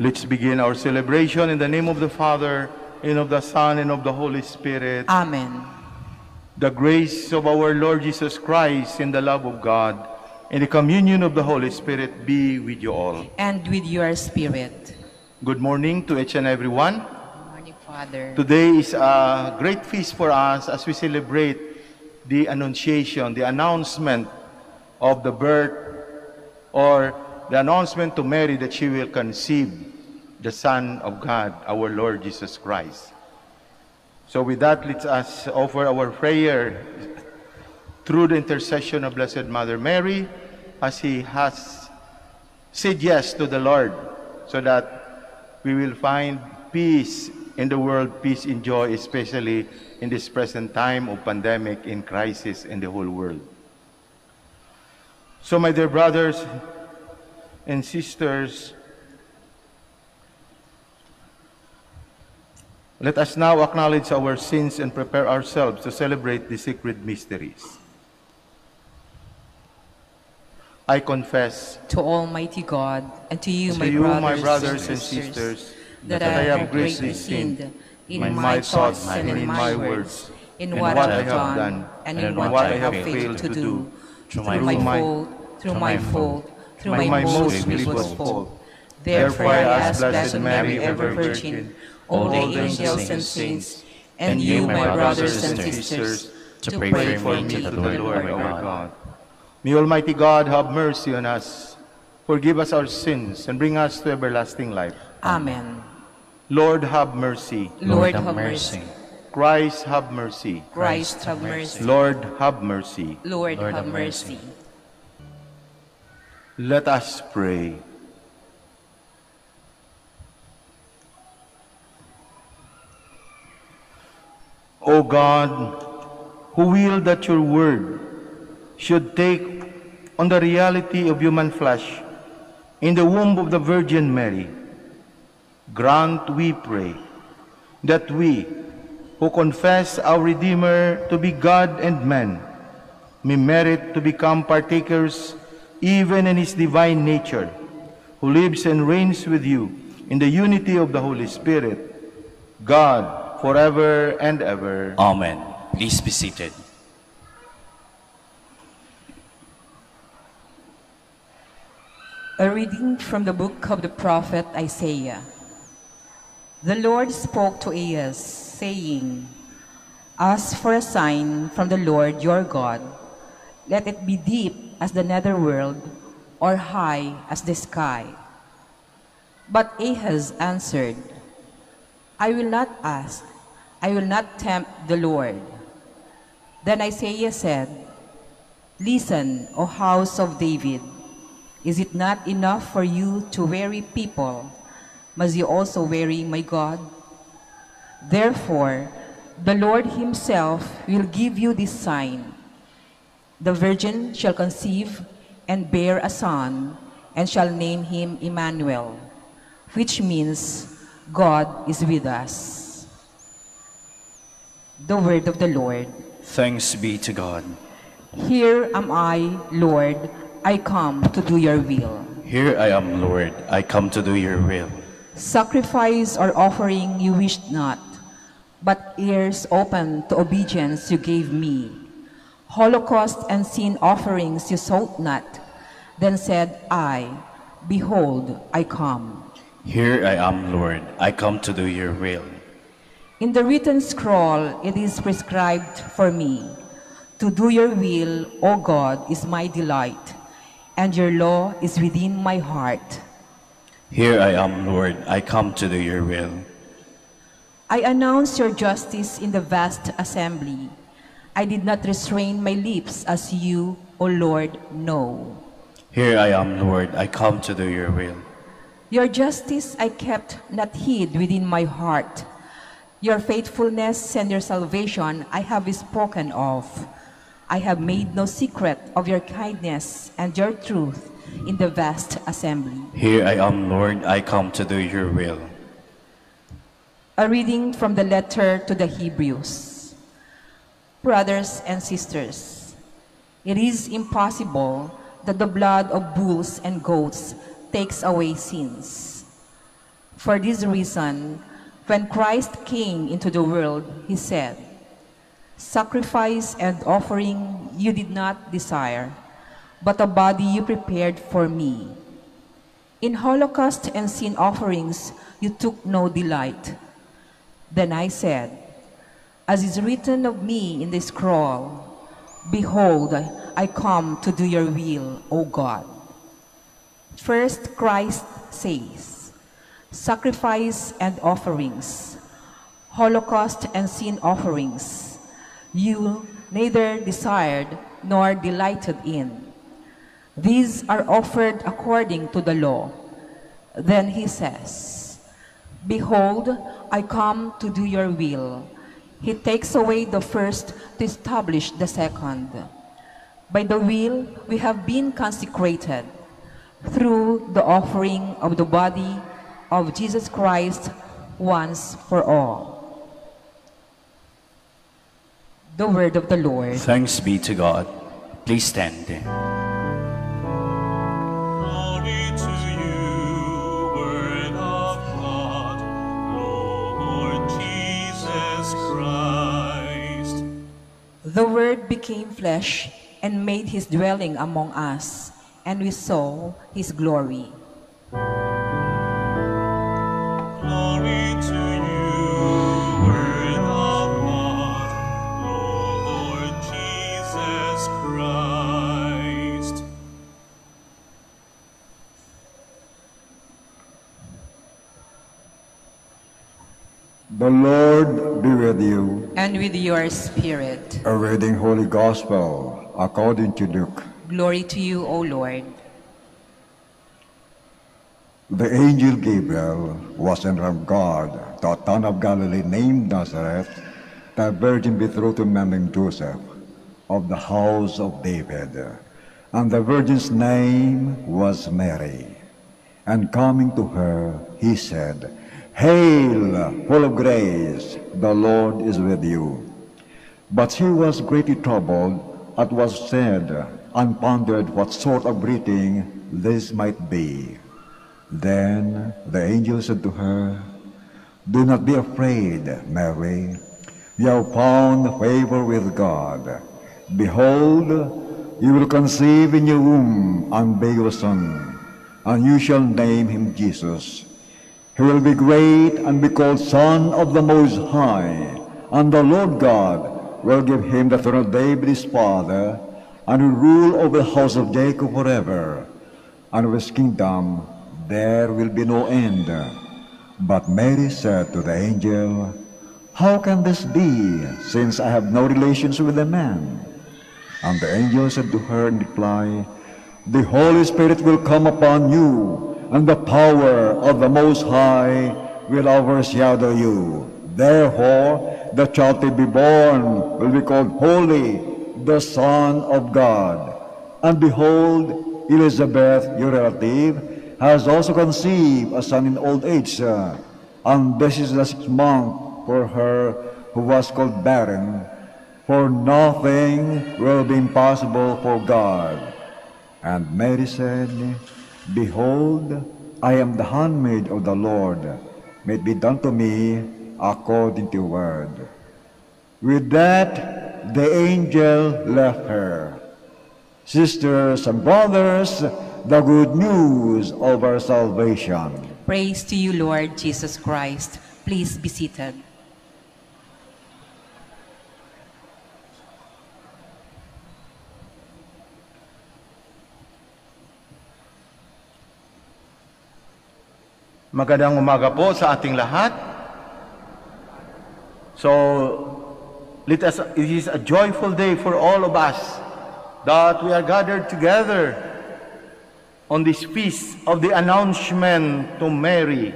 Let's begin our celebration in the name of the Father, and of the Son, and of the Holy Spirit. Amen. The grace of our Lord Jesus Christ, and the love of God, and the communion of the Holy Spirit be with you all. And with your spirit. Good morning to each and every one. Good morning, Father. Today is a great feast for us as we celebrate the Annunciation, the announcement of the birth, or the announcement to Mary that she will conceive the Son of God, our Lord Jesus Christ. So with that, let us offer our prayer through the intercession of Blessed Mother Mary, as she has said yes to the Lord, so that we will find peace in the world, peace and joy, especially in this present time of pandemic and crisis in the whole world. So my dear brothers and sisters, let us now acknowledge our sins and prepare ourselves to celebrate the sacred mysteries. I confess to Almighty God and to you, my brothers and sisters, that I have greatly sinned in my thoughts and in my words, in what I have done and in what I have failed to do, through my most grievous fault. Therefore I ask Blessed Mary, ever Virgin, all the angels and saints, and you, my brothers and sisters, to pray for me to the Lord our God. May Almighty God have mercy on us, forgive us our sins, and bring us to everlasting life. Amen. Lord, have mercy. Lord, have mercy. Christ, have mercy. Christ, have mercy. Lord, have mercy. Lord, have mercy. Let us pray. O God, who willed that your word should take on the reality of human flesh in the womb of the Virgin Mary, grant, we pray, that we who confess our Redeemer to be God and man may merit to become partakers even in his divine nature, who lives and reigns with you in the unity of the Holy Spirit, God, forever and ever. Amen. Please be seated. A reading from the book of the prophet Isaiah. The Lord spoke to Ahaz, saying, "Ask for a sign from the Lord your God. Let it be deep as the netherworld, or high as the sky." But Ahaz answered, "I will not ask. I will not tempt the Lord." Then Isaiah said, "Listen, O house of David. Is it not enough for you to weary people? Must you also weary my God? Therefore, the Lord himself will give you this sign. The virgin shall conceive and bear a son, and shall name him Emmanuel," which means God is with us. The word of the Lord. Thanks be to God. Here am I, Lord, I come to do your will. Here I am, Lord, I come to do your will. Sacrifice or offering you wished not, but ears open to obedience you gave me. Holocaust and sin offerings you sought not. Then said I, behold, I come. Here I am, Lord, I come to do your will. In the written scroll it is prescribed for me. To do your will, O God, is my delight, and your law is within my heart. Here I am, Lord, I come to do your will. I announce your justice in the vast assembly. I did not restrain my lips, as you, O Lord, know. Here I am, Lord, I come to do your will. Your justice I kept not hid within my heart. Your faithfulness and your salvation I have spoken of. I have made no secret of your kindness and your truth in the vast assembly. Here I am, Lord, I come to do your will. A reading from the letter to the Hebrews. Brothers and sisters, it is impossible that the blood of bulls and goats takes away sins. For this reason, when Christ came into the world, he said, "Sacrifice and offering you did not desire, but a body you prepared for me. In holocaust and sin offerings you took no delight." Then I said, "As is written of me in the scroll, behold, I come to do your will, O God." First, Christ says, "Sacrifice and offerings, holocaust and sin offerings, you neither desired nor delighted in. These are offered according to the law." Then he says, "Behold, I come to do your will." He takes away the first to establish the second. By the will we have been consecrated through the offering of the body of Jesus Christ once for all. The word of the Lord. Thanks be to God. Please stand. Glory to you, Word of God, Lord Jesus Christ. The Word became flesh and made his dwelling among us, and we saw his glory. Glory to you. The Lord be with you. And with your spirit. A reading Holy Gospel according to Luke. Glory to you, O Lord. The angel Gabriel was sent from God to a town of Galilee named Nazareth, the virgin betrothed to man named Joseph, of the house of David. And the virgin's name was Mary. And coming to her, he said, "Hail, full of grace, the Lord is with you." But she was greatly troubled at what was said, and pondered what sort of greeting this might be. Then the angel said to her, "Do not be afraid, Mary. You have found favor with God. Behold, you will conceive in your womb and bear a son, and you shall name him Jesus. He will be great and be called Son of the Most High, and the Lord God will give him the throne of David his father, and will rule over the house of Jacob forever, and of his kingdom there will be no end." But Mary said to the angel, "How can this be, since I have no relations with a man?" And the angel said to her in reply, "The Holy Spirit will come upon you, and the power of the Most High will overshadow you. Therefore, the child to be born will be called Holy, the Son of God. And behold, Elizabeth, your relative, has also conceived a son in old age, and this is the 6th month for her who was called barren, for nothing will be impossible for God." And Mary said, "Behold, I am the handmaid of the Lord. May it be done to me according to your word." With that, the angel left her. Sisters and brothers, the good news of our salvation. Praise to you, Lord Jesus Christ. Please be seated. Magandang umaga po sa ating lahat. So, it is a joyful day for all of us that we are gathered together on this feast of the announcement to Mary.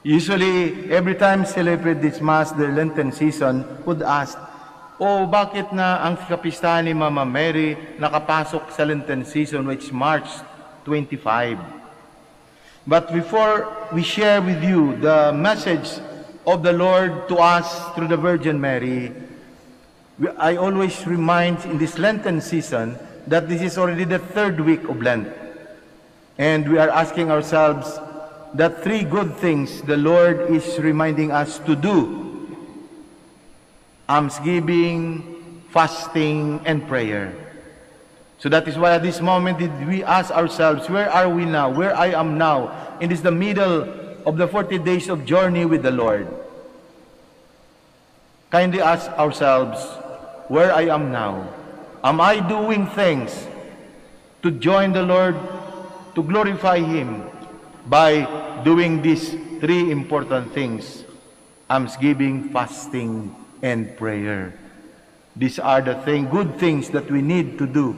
Usually, every time celebrate this Mass, the Lenten season, would ask, "Oh, bakit na ang kapistahan ni Mama Mary nakapasok sa Lenten season, which is March 25? But before we share with you the message of the Lord to us through the Virgin Mary, I always remind in this Lenten season that this is already the 3rd week of Lent. And we are asking ourselves, the three good things the Lord is reminding us to do: almsgiving, fasting, and prayer. So that is why at this moment did we ask ourselves, where are we now? Where I am now? It is the middle of the 40 days of journey with the Lord. Kindly ask ourselves, where I am now? Am I doing things to join the Lord, to glorify Him by doing these three important things: almsgiving, fasting, and prayer? These are the good things that we need to do.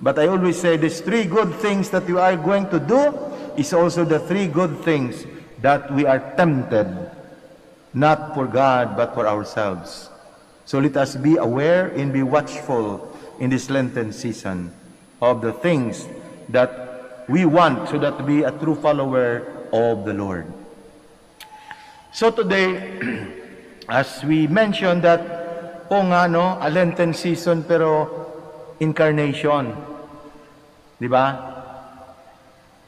But I always say these three good things that you are going to do is also the three good things that we are tempted, not for God, but for ourselves. So let us be aware and be watchful in this Lenten season of the things that we want, so that we be a true follower of the Lord. So today, as we mentioned that, o nga, no? A Lenten season pero incarnation. Di ba?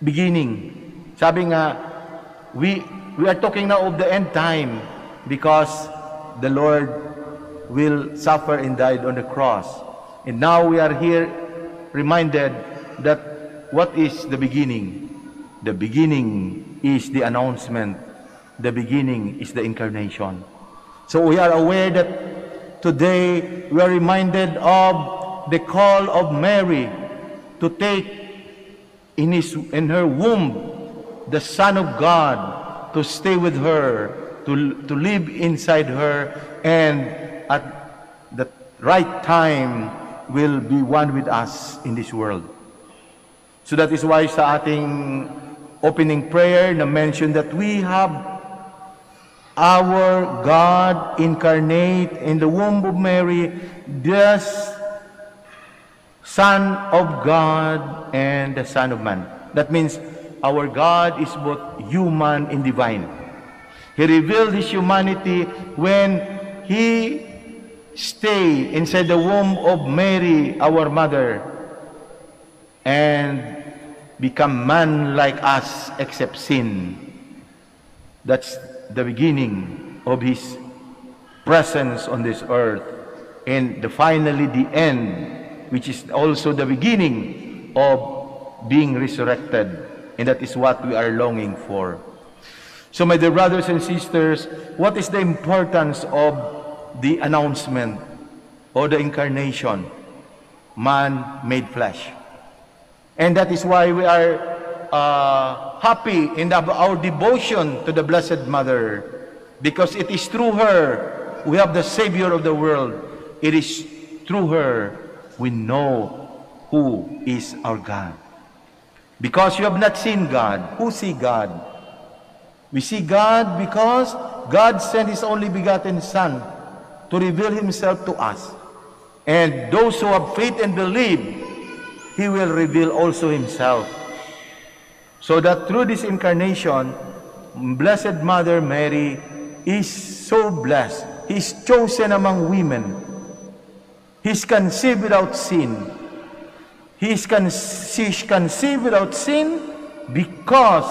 Beginning. Sabi nga, we are talking now of the end time because the Lord will suffer and died on the cross. And now we are here reminded that what is the beginning? The beginning is the announcement. The beginning is the incarnation. So we are aware that today, we are reminded of the call of Mary to take in her womb the Son of God, to stay with her, to live inside her, and at the right time will be one with us in this world. So that is why sa ating opening prayer na mention that we have our God incarnate in the womb of Mary, the Son of God and the Son of Man. That means our God is both human and divine. He revealed His humanity when He stayed inside the womb of Mary, our mother, and become man like us except sin. That's the beginning of His presence on this earth, and finally the end, which is also the beginning of being resurrected, and that is what we are longing for. So my dear brothers and sisters, what is the importance of the announcement or the incarnation? Man made flesh. And that is why we are happy in our devotion to the Blessed Mother, because it is through her we have the Savior of the world. It is through her we know who is our God. Because you have not seen God, who see God? We see God because God sent His only begotten Son to reveal Himself to us. And those who have faith and believe, He will reveal also Himself. So that through this incarnation, Blessed Mother Mary is so blessed. He is chosen among women. He is conceived without sin. She is conceived without sin because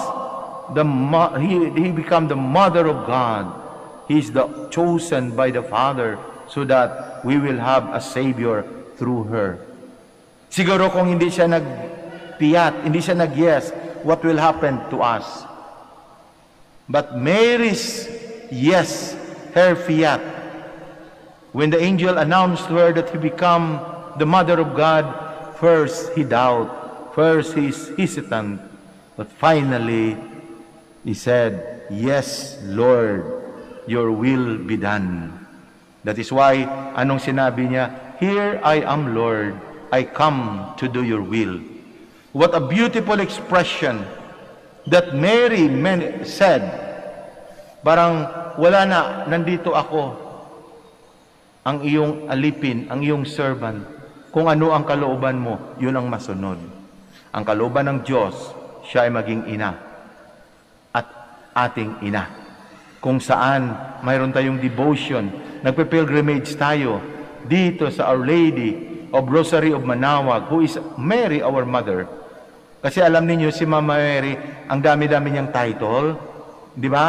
he became the Mother of God. He is chosen by the Father so that we will have a Savior through her. Siguro kung hindi siya nagpiyat, hindi siya nag-yes, what will happen to us? But Mary's yes, her fiat, when the angel announced to her that he become the Mother of God, first he doubted, first he is hesitant, but finally he said, "Yes, Lord, your will be done." That is why, anong sinabi niya? "Here I am, Lord, I come to do your will." What a beautiful expression that Mary said. Parang wala na, nandito ako, ang iyong alipin, ang iyong servant. Kung ano ang kalooban mo, yun ang masunod. Ang kalooban ng Diyos, siya ay maging ina at ating ina. Kung saan mayroon tayong devotion, nagpe-pilgrimage tayo dito sa Our Lady of Rosary of Manaoag, who is Mary, our mother. Kasi alam niyo si Mama Mary, ang dami-dami niyang title, di ba?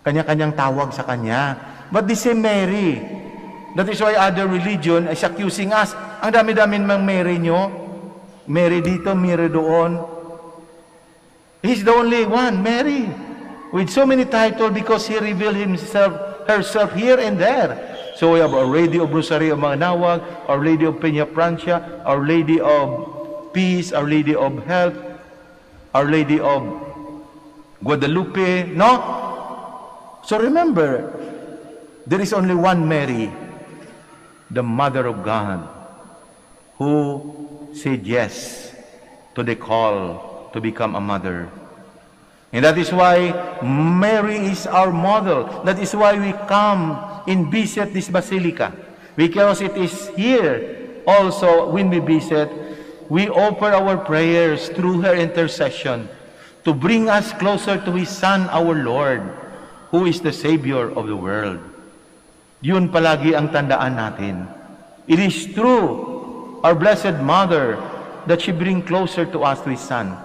Kanya-kanyang tawag sa kanya. But the same Mary. That is why other religion is accusing us. Ang dami-dami mang Mary nyo. Mary dito, Mary doon. He's the only one, Mary. With so many titles because He revealed herself here and there. So we have Our Lady of Rosary of Manaoag, Our Lady of Peña Francia, Our Lady of Peace, Our Lady of Health, Our Lady of Guadalupe, no? So remember, there is only one Mary, the Mother of God, who said yes to the call to become a mother. And that is why Mary is our model. That is why we come and visit this basilica. Because it is here also when we visit, we offer our prayers through her intercession to bring us closer to His Son, our Lord, who is the Savior of the world. Yun palagi ang tandaan natin. It is true, our Blessed Mother, that she brings closer to us to His Son.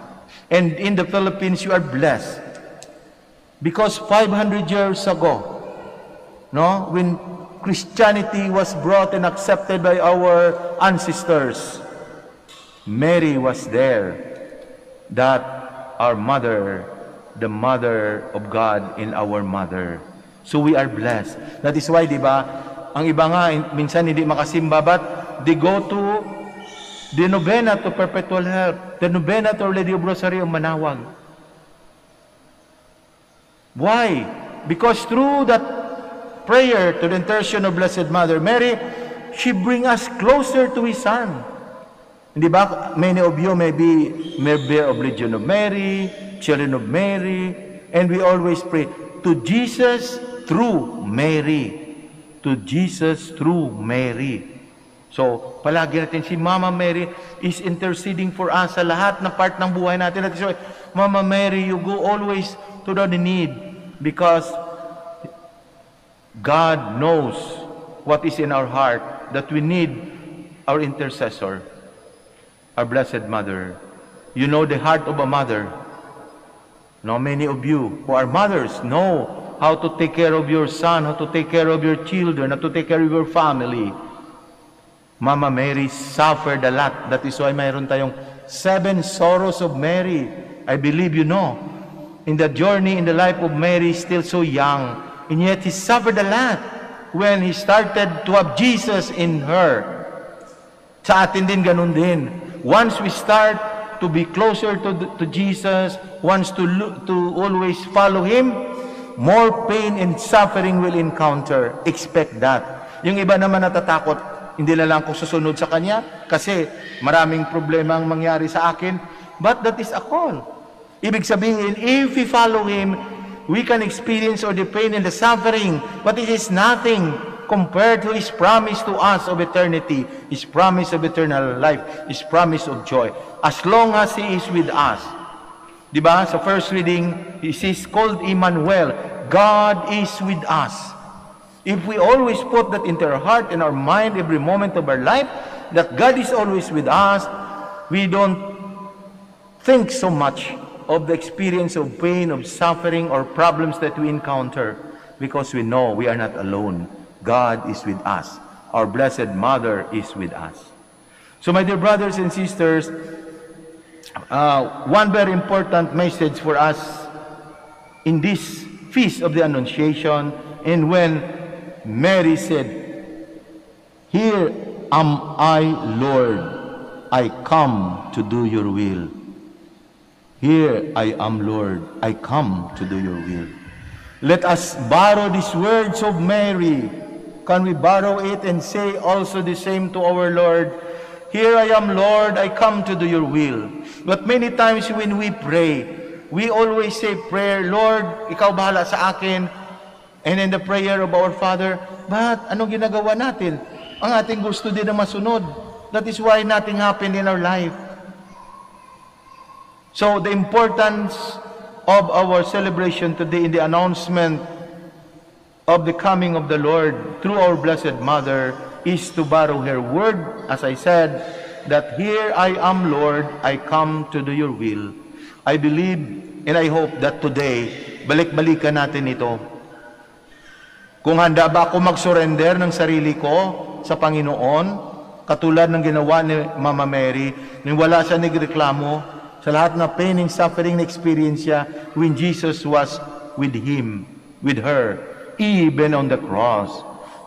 And in the Philippines, you are blessed. Because 500 years ago, no, when Christianity was brought and accepted by our ancestors, Mary was there, that our mother, the mother of God and our mother. So we are blessed. That is why, di ba, ang iba nga, minsan hindi makasimba, but they go to the novena to perpetual health, the novena to Our Lady of Rosary of Manaoag. Why? Because through that prayer to the intercession of Blessed Mother Mary, she brings us closer to His Son. Hindi ba? Many of you may be members of Legion of Mary, Children of Mary, and we always pray to Jesus through Mary. To Jesus through Mary. So, palagi natin si Mama Mary is interceding for us sa lahat na part ng buhay natin. That is why, Mama Mary, you go always to the need because God knows what is in our heart, that we need our intercessor, our Blessed Mother. You know the heart of a mother. Now, many of you who are mothers know how to take care of your son, how to take care of your children, how to take care of your family. Mama Mary suffered a lot. That is why mayroon tayong 7 sorrows of Mary. I believe you know. In the journey, in the life of Mary, still so young. And yet he suffered a lot when he started to have Jesus in her. Sa atin din, ganun din. Once we start to be closer to Jesus, once to always follow Him, more pain and suffering will encounter. Expect that. Yung iba naman natatakot, hindi na lang ko susunod sa Kanya kasi maraming problema ang mangyari sa akin. But that is a call. Ibig sabihin, if we follow Him, we can experience all the pain and the suffering. But it is nothing compared to His promise to us of eternity, His promise of eternal life, His promise of joy. As long as He is with us. Diba? Sa first reading, He is called Emmanuel. God is with us. If we always put that into our heart and our mind every moment of our life, that God is always with us, we don't think so much of the experience of pain, of suffering, or problems that we encounter, because we know we are not alone. God is with us. Our Blessed Mother is with us. So my dear brothers and sisters, one very important message for us in this Feast of the Annunciation, and when Mary said, "Here am I, Lord, I come to do your will." Here I am, Lord, I come to do your will. Let us borrow these words of Mary. Can we borrow it and say also the same to our Lord? Here I am, Lord, I come to do your will. But many times when we pray, we always say prayer, Lord, ikaw bahala sa akin. And in the prayer of our Father, but anong ginagawa natin? Ang ating gusto din na masunod. That is why nothing happened in our life. So the importance of our celebration today in the announcement of the coming of the Lord through our Blessed Mother is to borrow her word, as I said, that here I am, Lord, I come to do your will. I believe and I hope that today, balik-balikan natin ito. Kung handa ba ako mag-surrender ng sarili ko sa Panginoon, katulad ng ginawa ni Mama Mary, nang wala siya nagreklamo sa lahat na pain and suffering na experience niya when Jesus was with him, with her, even on the cross.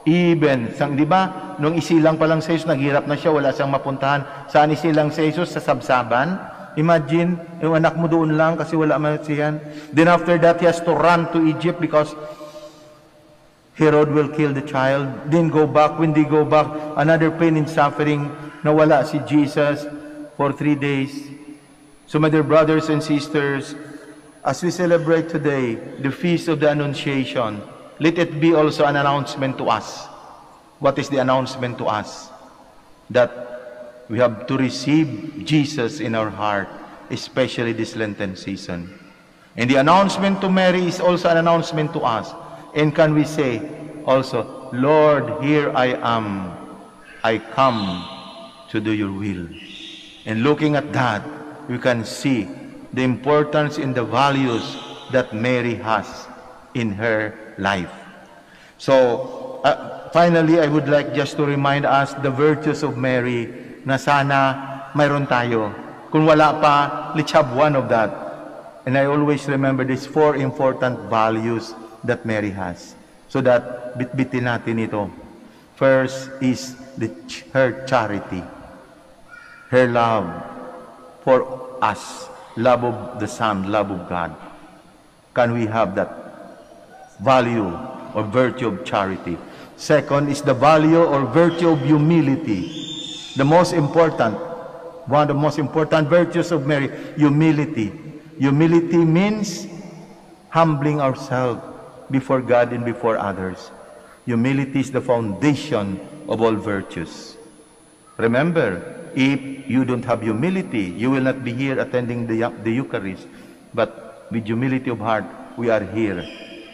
Even, di ba, nung isilang pa lang sa Jesus, naghirap na siya, wala siyang mapuntahan. Saan isilang sa Jesus? Sa Sabsaban. Imagine, yung anak mo doon lang kasi wala masihan. Then after that, he has to run to Egypt because Herod will kill the child. Then go back, when they go back, another pain and suffering, nawala si Jesus for 3 days. So my dear brothers and sisters, as we celebrate today the Feast of the Annunciation, let it be also an announcement to us. What is the announcement to us? That we have to receive Jesus in our heart, especially this Lenten season. And the announcement to Mary is also an announcement to us. And can we say also, Lord, here I am. I come to do your will. And looking at that, we can see the importance and the values that Mary has in her life. So, finally, I would like just to remind us the virtues of Mary na sana mayroon tayo. Kung wala pa, let's have one of that. And I always remember these 4 important values that Mary has. So that bitbitin natin ito. First is her charity, her love for us, love of the Son, love of God. Can we have that value or virtue of charity? Second is the value or virtue of humility. The most important, one of the most important virtues of Mary, humility. Humility means humbling ourselves before God and before others. Humility is the foundation of all virtues. Remember, if you don't have humility, you will not be here attending the Eucharist. But with humility of heart, we are here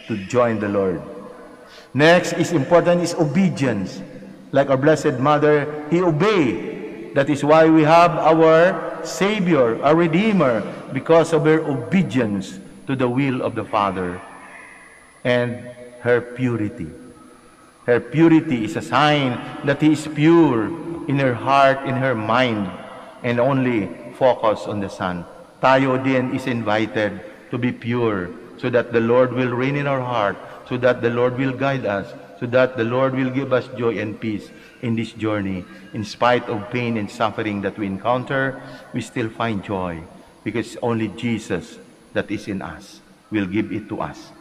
to join the Lord. Next is important is obedience. Like our Blessed Mother, he obeyed. That is why we have our Savior, our Redeemer, because of her obedience to the will of the Father. And her purity. Her purity is a sign that he is pure in her heart, in her mind, and only focus on the Son. Tayo din is invited to be pure, so that the Lord will reign in our heart, so that the Lord will guide us, so that the Lord will give us joy and peace in this journey. In spite of pain and suffering that we encounter, we still find joy, because only Jesus that is in us will give it to us.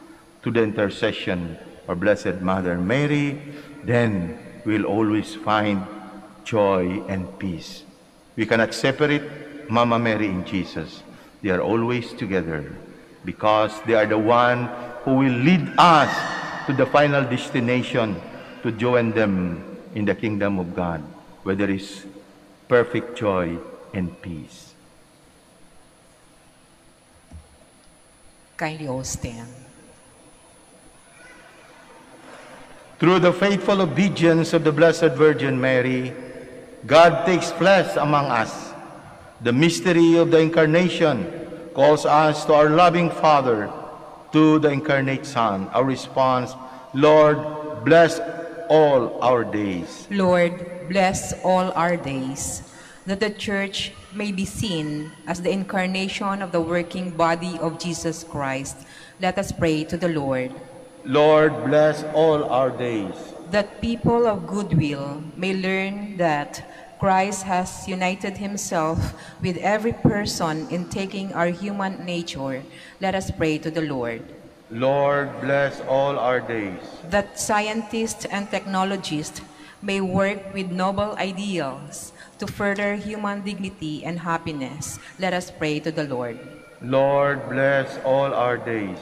To the intercession of Blessed Mother Mary, then we'll always find joy and peace. We cannot separate Mama Mary and Jesus. They are always together, because they are the one who will lead us to the final destination, to join them in the kingdom of God, where there is perfect joy and peace. Kindly all stand. Through the faithful obedience of the Blessed Virgin Mary, God takes flesh among us. The mystery of the Incarnation calls us to our loving Father, to the incarnate Son. Our response, Lord, bless all our days. Lord, bless all our days, that the Church may be seen as the incarnation of the working body of Jesus Christ. Let us pray to the Lord. Lord, bless all our days, that people of goodwill may learn that Christ has united himself with every person in taking our human nature. Let us pray to the Lord. Lord, bless all our days, that scientists and technologists may work with noble ideals to further human dignity and happiness. Let us pray to the Lord. Lord, bless all our days,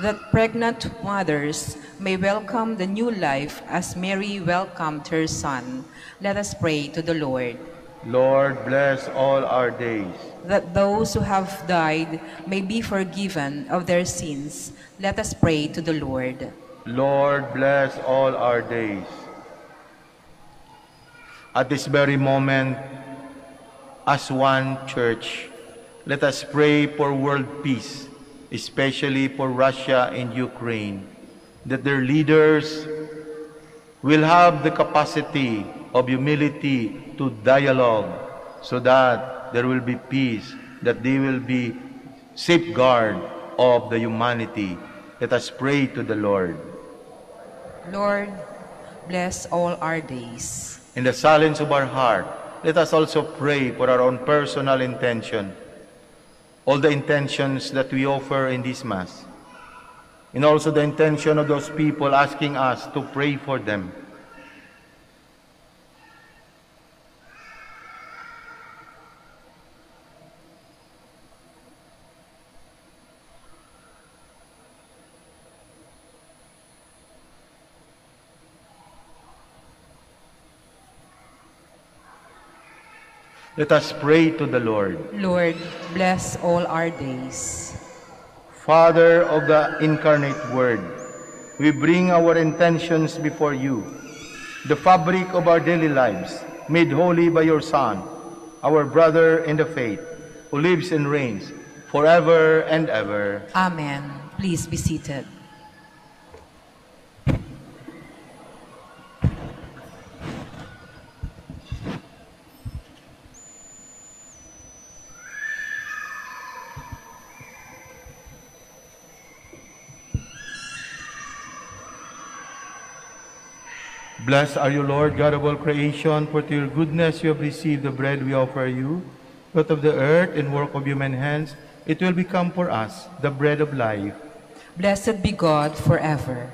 that pregnant mothers may welcome the new life as Mary welcomed her son. Let us pray to the Lord. Lord, bless all our days, that those who have died may be forgiven of their sins. Let us pray to the Lord. Lord, bless all our days. At this very moment, as one church. Let us pray for world peace, especially for Russia and Ukraine, that their leaders will have the capacity of humility to dialogue so that there will be peace, that they will be safeguard of the humanity. Let us pray to the Lord. Lord, bless all our days. In the silence of our heart, let us also pray for our own personal intention, all the intentions that we offer in this Mass, and also the intention of those people asking us to pray for them. Let us pray to the Lord. Lord, bless all our days. Father of the Incarnate Word, we bring our intentions before you, the fabric of our daily lives, made holy by your Son, our brother in the faith, who lives and reigns forever and ever. Amen. Please be seated. Blessed are you, Lord, God of all creation, for to your goodness you have received the bread we offer you. But of the earth and work of human hands, it will become for us the bread of life. Blessed be God forever.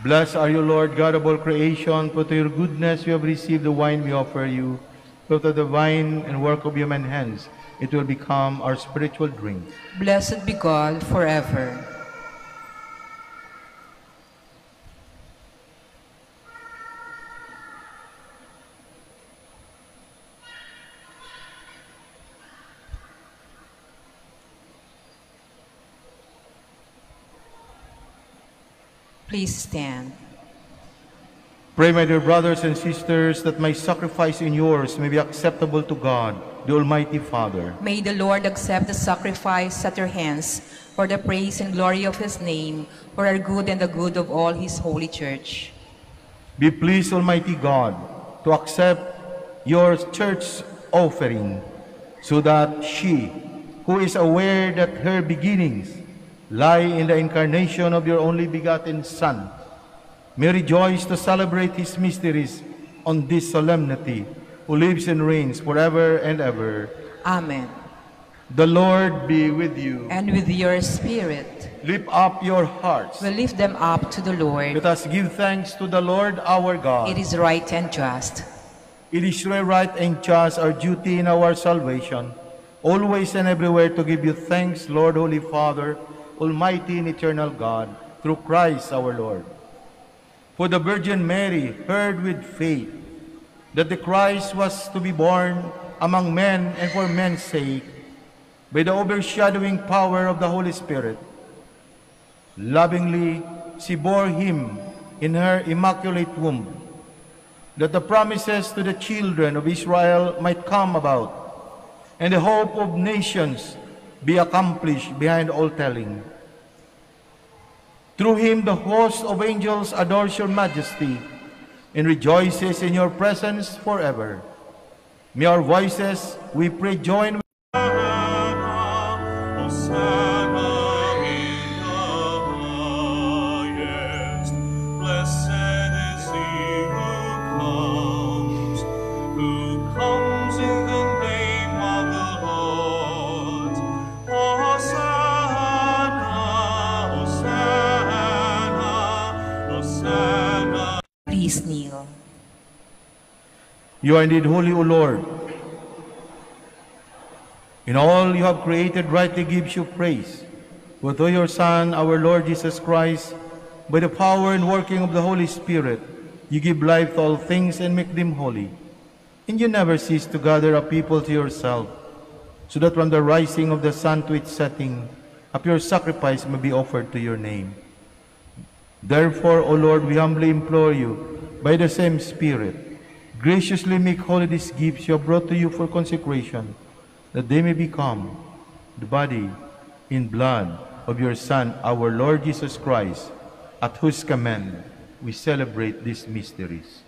Blessed are you, Lord, God of all creation, for to your goodness you have received the wine we offer you. Fruit of the vine and work of human hands, it will become our spiritual drink. Blessed be God forever. Please stand. Pray, my dear brothers and sisters, that my sacrifice and yours may be acceptable to God, the Almighty Father. May the Lord accept the sacrifice at your hands for the praise and glory of his name, for our good and the good of all his holy church. Be pleased, Almighty God, to accept your church's offering, so that she, who is aware that her beginnings lie in the incarnation of your only begotten Son, may rejoice to celebrate his mysteries on this solemnity, who lives and reigns forever and ever. Amen. The Lord be with you. And with your spirit. Lift up your hearts. We lift them up to the Lord. Let us give thanks to the Lord our God. It is right and just. It is right and just, our duty and our salvation, always and everywhere to give you thanks, Lord, Holy Father, Almighty and eternal God, through Christ our Lord. For the Virgin Mary heard with faith that the Christ was to be born among men, and for men's sake, by the overshadowing power of the Holy Spirit, lovingly she bore him in her immaculate womb, that the promises to the children of Israel might come about, and the hope of nations be accomplished behind all telling. Through him the host of angels adores your majesty and rejoices in your presence forever. May our voices, we pray, join with you are indeed holy, O Lord. In all you have created, rightly gives you praise. who through your Son, our Lord Jesus Christ, by the power and working of the Holy Spirit, you give life to all things and make them holy. And you never cease to gather a people to yourself, so that from the rising of the sun to its setting, a pure sacrifice may be offered to your name. Therefore, O Lord, we humbly implore you, by the same Spirit, graciously make holy these gifts you have brought to you for consecration, that they may become the body and blood of your Son, our Lord Jesus Christ, at whose command we celebrate these mysteries.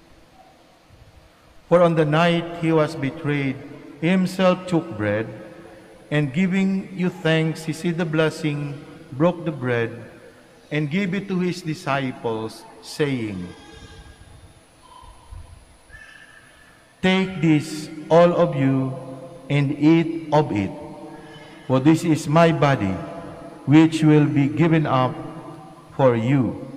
For on the night he was betrayed, he himself took bread, and giving you thanks, he said the blessing, broke the bread, and gave it to his disciples, saying, "Take this, all of you, and eat of it, for this is my body, which will be given up for you."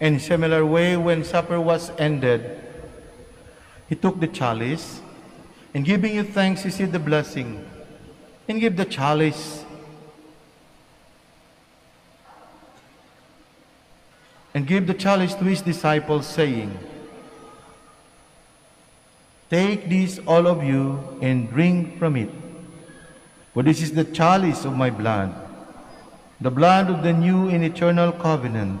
In similar way, when supper was ended, he took the chalice, and giving you thanks, he said the blessing, and gave the chalice, and gave the chalice to his disciples, saying, "Take this, all of you, and drink from it, for this is the chalice of my blood, the blood of the new and eternal covenant,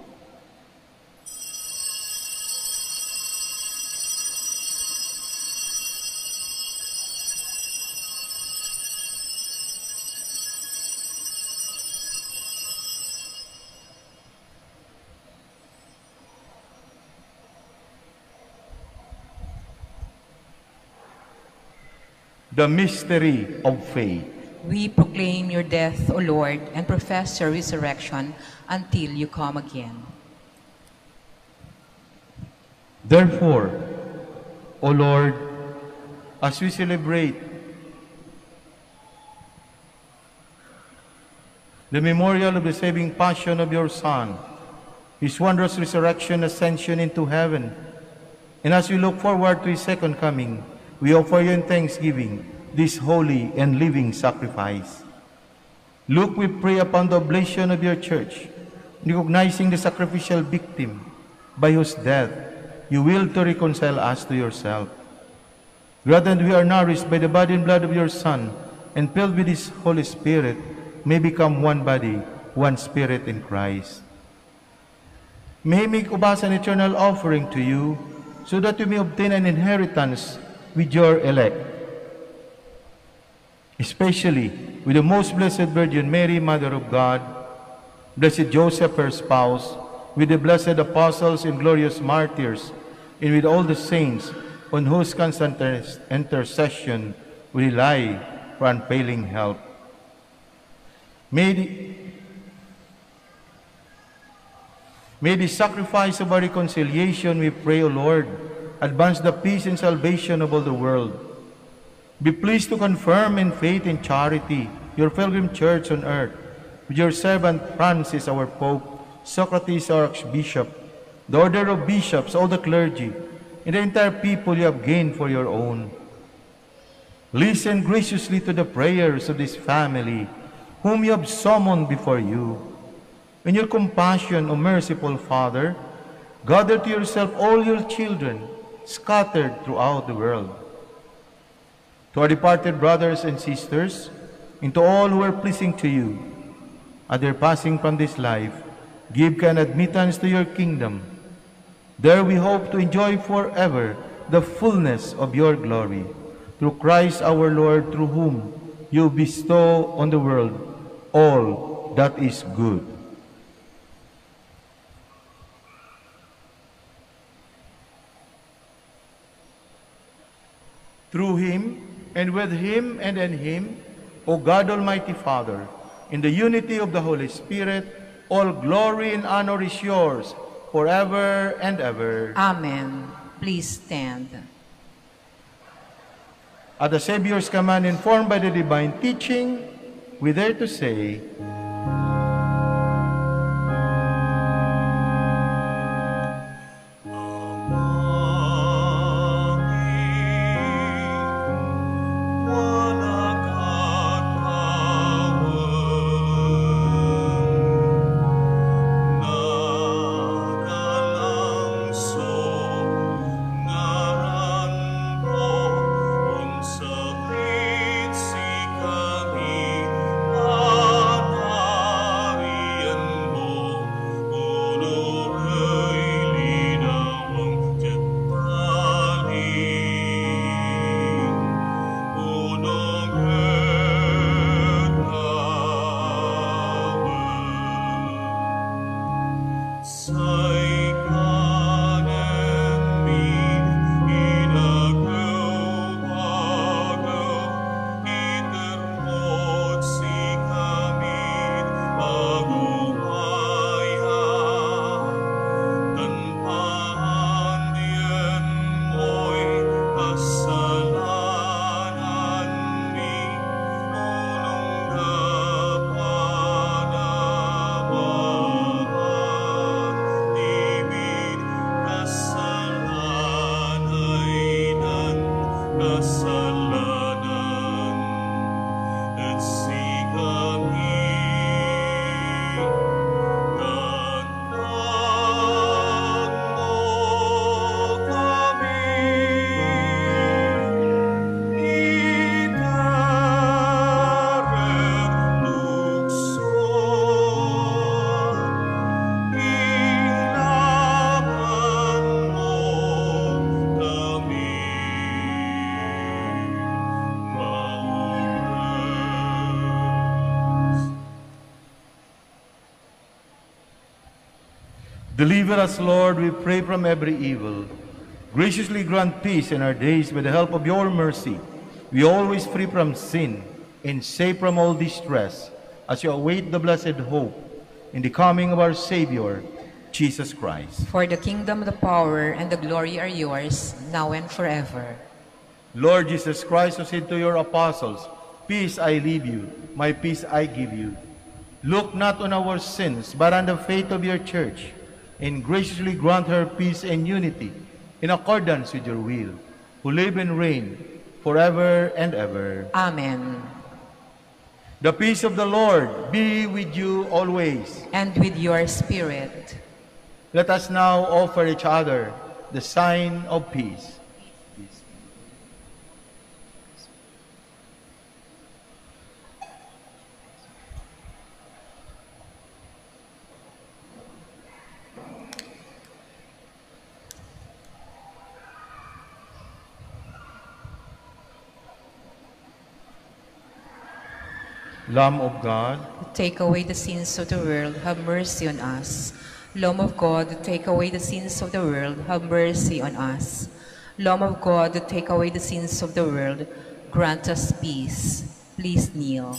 The mystery of faith. We proclaim your death, O Lord, and profess your resurrection until you come again. Therefore, O Lord, as we celebrate the memorial of the saving passion of your Son, his wondrous resurrection, ascension into heaven, and as we look forward to his second coming, we offer you in thanksgiving this holy and living sacrifice. Look, we pray, upon the oblation of your church, recognizing the sacrificial victim by whose death you will to reconcile us to yourself. Grant that we are nourished by the body and blood of your Son, and filled with his Holy Spirit, may become one body, one spirit in Christ. May he make of us an eternal offering to you, so that you may obtain an inheritance with your elect, especially with the most blessed Virgin Mary, Mother of God, blessed Joseph, her spouse, with the blessed apostles and glorious martyrs, and with all the saints on whose constant intercession we rely for unfailing help. May the sacrifice of our reconciliation, we pray, O Lord, advance the peace and salvation of all the world. Be pleased to confirm in faith and charity your pilgrim church on earth, with your servant Francis, our Pope, Socrates, our Archbishop, the order of bishops, all the clergy, and the entire people you have gained for your own. Listen graciously to the prayers of this family, whom you have summoned before you. In your compassion, O merciful Father, gather to yourself all your children, scattered throughout the world. To our departed brothers and sisters, and to all who are pleasing to you, at their passing from this life, give kind admittance to your kingdom. There we hope to enjoy forever the fullness of your glory, through Christ our Lord, through whom you bestow on the world all that is good. Through him, and with him, and in him, O God, Almighty Father, in the unity of the Holy Spirit, All glory and honor is yours forever and ever. Amen. Please stand. At the Savior's command, informed by the divine teaching, we dare to say, Deliver us, Lord, we pray, from every evil. Graciously grant peace in our days by the help of your mercy. We always free from sin and safe from all distress as you await the blessed hope in the coming of our Savior, Jesus Christ. For the kingdom, the power, and the glory are yours, now and forever. Lord Jesus Christ, who said to your apostles, "Peace I leave you, my peace I give you." Look not on our sins, but on the faith of your church, and graciously grant her peace and unity in accordance with your will, who live and reign forever and ever. Amen. The peace of the Lord be with you always. And with your spirit. Let us now offer each other the sign of peace. Lamb of God, take away the sins of the world, have mercy on us. Lamb of God, take away the sins of the world, have mercy on us. Lamb of God, take away the sins of the world, grant us peace. Please kneel.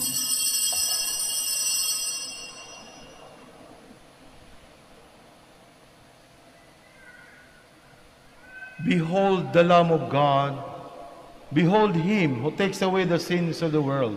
Behold the Lamb of God. Behold him who takes away the sins of the world.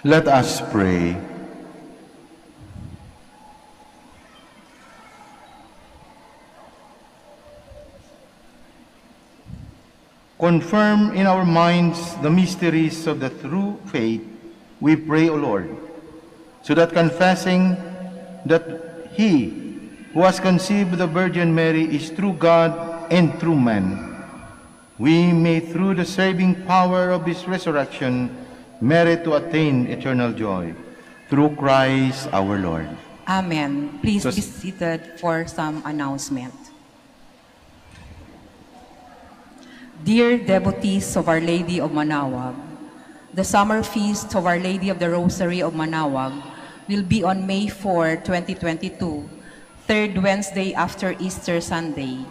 Let us pray. Confirm in our minds the mysteries of the true faith, we pray, O Lord, so that confessing that He who has conceived the Virgin Mary is true God and true man, we may, through the saving power of His resurrection, merit to attain eternal joy. Through Christ our Lord. Amen. Please be seated for some announcement. Dear devotees of Our Lady of Manaoag, the summer feast of Our Lady of the Rosary of Manaoag will be on May 4, 2022, third Wednesday after Easter Sunday.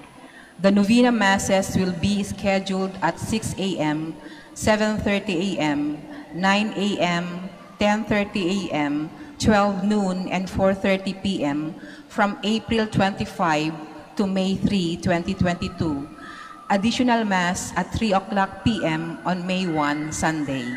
The Novena Masses will be scheduled at 6 a.m., 7:30 a.m., 9 a.m., 10:30 a.m., 12 noon, and 4:30 p.m. from April 25 to May 3, 2022. Additional Mass at 3 o'clock p.m. on May 1, Sunday.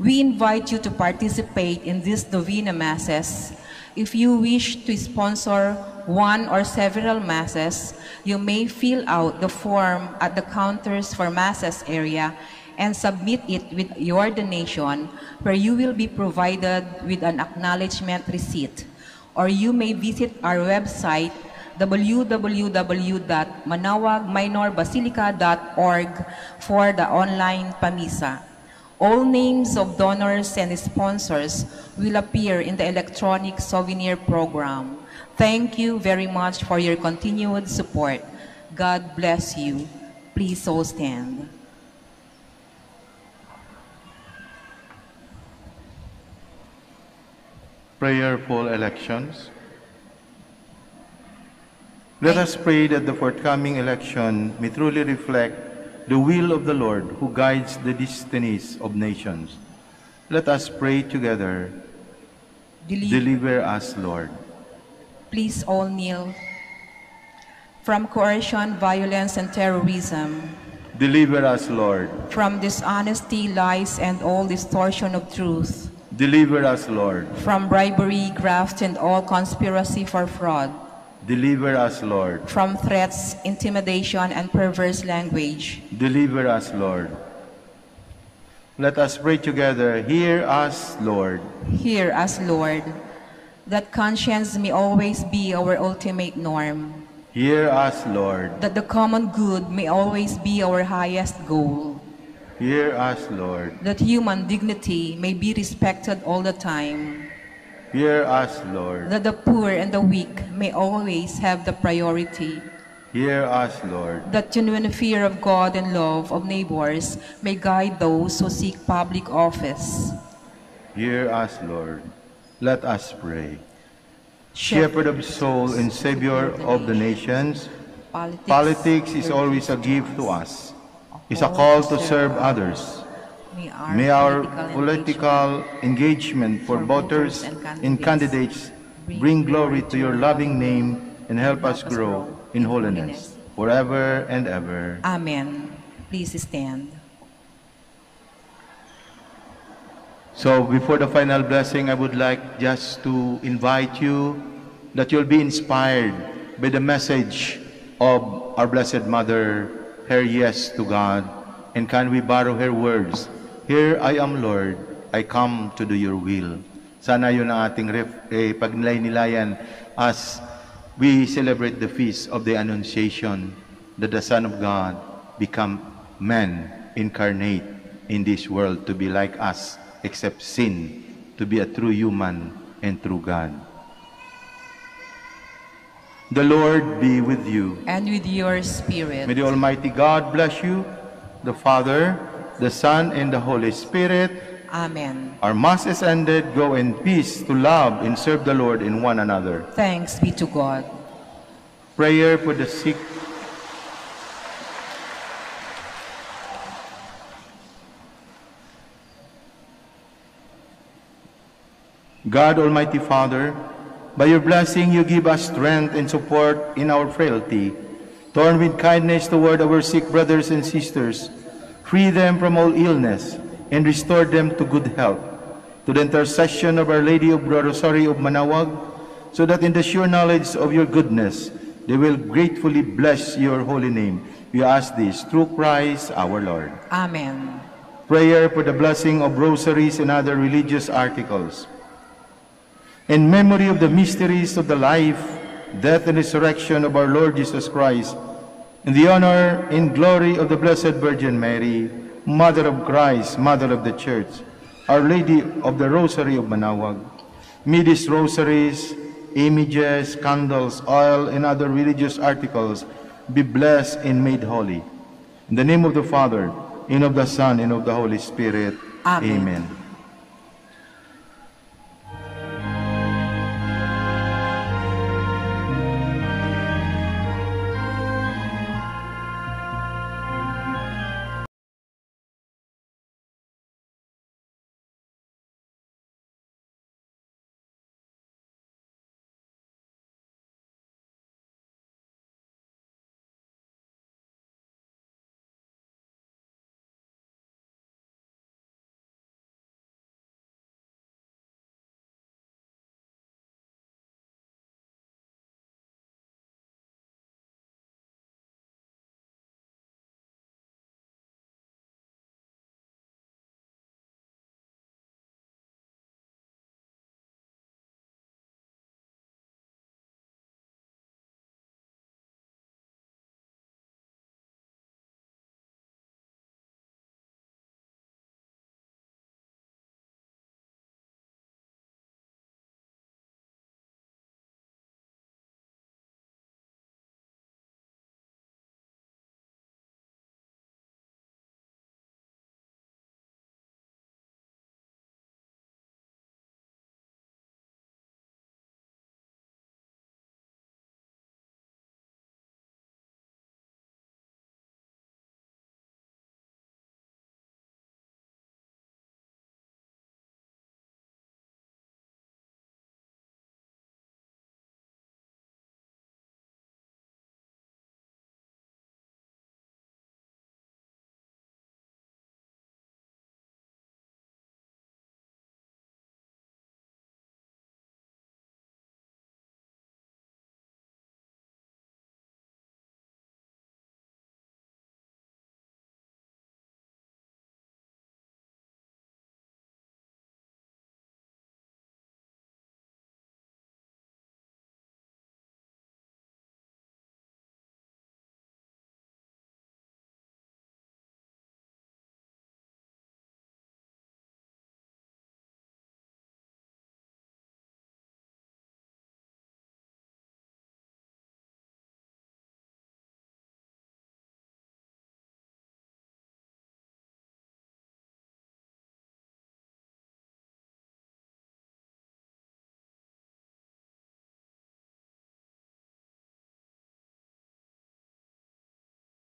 We invite you to participate in these Novena Masses. If you wish to sponsor one or several Masses, you may fill out the form at the counters for Masses area and submit it with your donation, where you will be provided with an acknowledgement receipt. Or you may visit our website www.manaoagminorBasilica.org for the online Pamisa. All names of donors and sponsors will appear in the electronic souvenir program. Thank you very much for your continued support. God bless you. Please all stand. Prayerful elections. Let us pray that the forthcoming election may truly reflect the will of the Lord who guides the destinies of nations. Let us pray together. Deliver us, Lord. Please all kneel. From coercion, violence, and terrorism. Deliver us, Lord. From dishonesty, lies, and all distortion of truth. Deliver us, Lord. From bribery, graft, and all conspiracy for fraud. Deliver us, Lord. From threats, intimidation, and perverse language. Deliver us, Lord. Let us pray together. Hear us, Lord. Hear us, Lord. That conscience may always be our ultimate norm. Hear us, Lord. That the common good may always be our highest goal. Hear us, Lord. That human dignity may be respected all the time. Hear us, Lord. That the poor and the weak may always have the priority. Hear us, Lord. That genuine fear of God and love of neighbors may guide those who seek public office. Hear us, Lord. Let us pray. Shepherd of soul and Savior of the nations, politics is always a gift to us. It's a call to serve others. May our political engagement for voters and candidates bring glory to your loving name and help us grow in holiness forever and ever. Amen. Please stand. So before the final blessing, I would like just to invite you that you'll be inspired by the message of our Blessed Mother, her yes to God, and can we borrow her words? Here I am, Lord, I come to do your will. Sana yun ang ating pagnilay-nilayan as we celebrate the feast of the Annunciation, that the Son of God become man, incarnate in this world to be like us, except sin, to be a true human and true God. The Lord be with you. And with your spirit. May the Almighty God bless you, the Father, the Son, and the Holy Spirit. Amen. Our Mass is ended. Go in peace to love and serve the Lord in one another. Thanks be to God. Prayer for the sick. God, Almighty Father, by your blessing you give us strength and support in our frailty. Turn with kindness toward our sick brothers and sisters. Free them from all illness and restore them to good health. to the intercession of Our Lady of the Rosary of Manaoag, so that in the sure knowledge of your goodness, they will gratefully bless your holy name. We ask this through Christ our Lord. Amen. Prayer for the blessing of rosaries and other religious articles. In memory of the mysteries of the life, death, and resurrection of our Lord Jesus Christ, in the honor and glory of the Blessed Virgin Mary, Mother of Christ, Mother of the Church, Our Lady of the Rosary of Manaoag, may these rosaries, images, candles, oil, and other religious articles be blessed and made holy. In the name of the Father, and of the Son, and of the Holy Spirit. Amen. Amen.